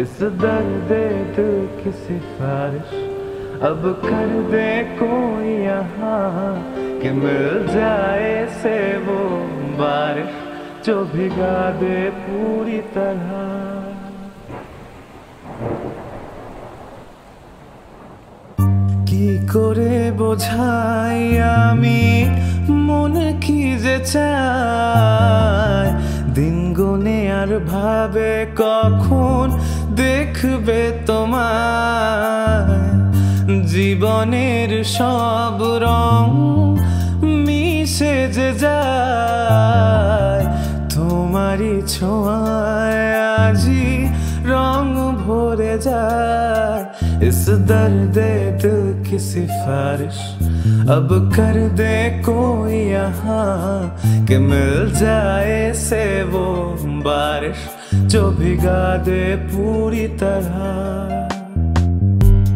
इस दर्द दिल की सिफारिश अब कर दे कोई यहाँ कि मिल जाए से वो बारिश जो भिगा दे पूरी तरह। करे बोझाई आमी मन की जे चाय दिन गुने आर भावे कखन देखबे तोमाय जीवनेर सब रंग मिशे जे जाय तोमारी छोंयाय आजी रंग भरे जाय। इस दर्द दिल की सिफारिश अब कर दे कोई यहाँ कि मिल जाए से वो बारिश जो भिगा दे पूरी तरह।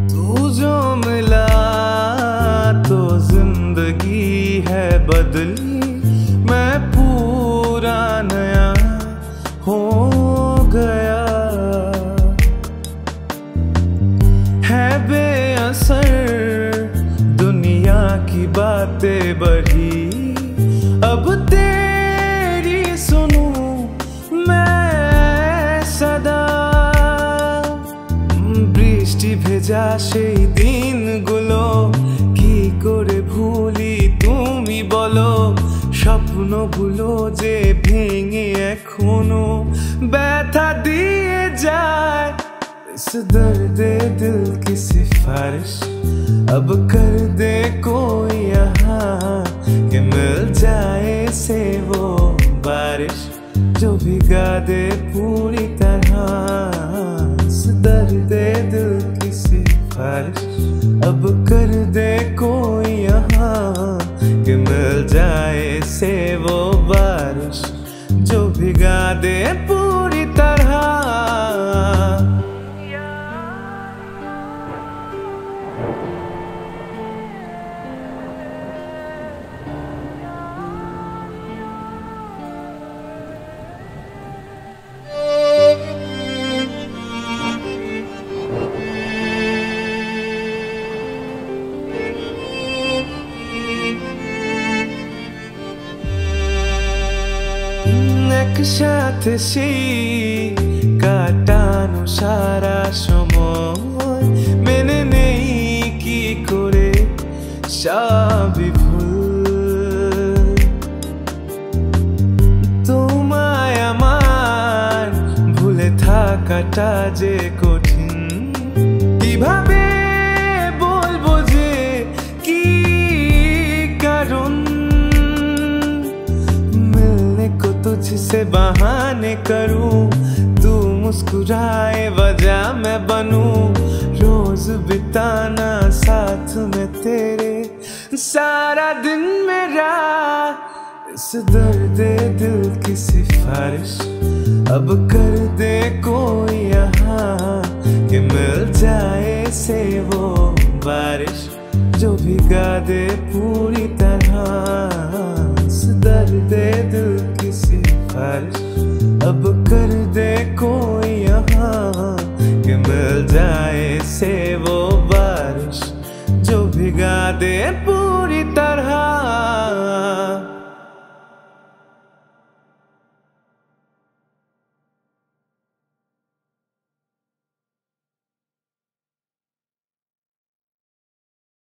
तू जो मिला तो जिंदगी है बदली, मैं पूरा नया हो गया है बेअसर दुनिया की बातें बढ़ी। अब तेरी सुनूं मैं सदा बृष्टि भेजा সেই দিনগুলো কি করে ভুলি তুমি বলো স্বপ্নগুলো যে ভেঙে এখনো ব্যথা দিয়ে যায়। इस दर्द दिल की सिफारिश अब कर दे कोई यहाँ कि मिल जाए से वो बारिश जो भिगा दे पूरी तरह। इस दर्द दिल की सिफारिश अब कर दे कोई यहाँ कि मिल जाए से वो बारिश जो भिगा दे पूरी तरह। সাথে সেই কাটানো সারা সময় মেনে নেই কি করে সবই ভুল। তোমায় আমার ভুলে থাকাটা যে কঠিন, কিভাবে বলবো যে কি কারণ तुझसे बहाने करूं तू मुस्कुराए वजह मैं बनूं। रोज बिताना साथ में तेरे सारा दिन मेरा। इस दर्द दिल की सिफारिश अब कर दे कोई यहाँ कि मिल जाए से वो बारिश जो भिगा दे पूरी तरह। दर्द दिल की सिफारिश अब कर दे कोई यहाँ कि मिल जाए से वो बारिश जो भिगा दे पूरी तरह।